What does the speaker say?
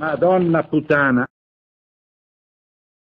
Madonna puttana.